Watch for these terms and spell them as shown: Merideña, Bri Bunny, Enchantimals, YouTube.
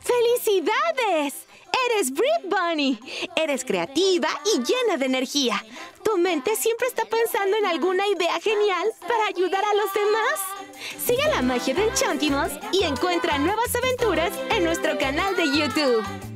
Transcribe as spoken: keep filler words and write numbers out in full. ¡Felicidades! ¡Eres Bri Bunny! Eres creativa y llena de energía. Tu mente siempre está pensando en alguna idea genial para ayudar a los demás. Sigue la magia de Enchantimals y encuentra nuevas aventuras en nuestro canal de YouTube.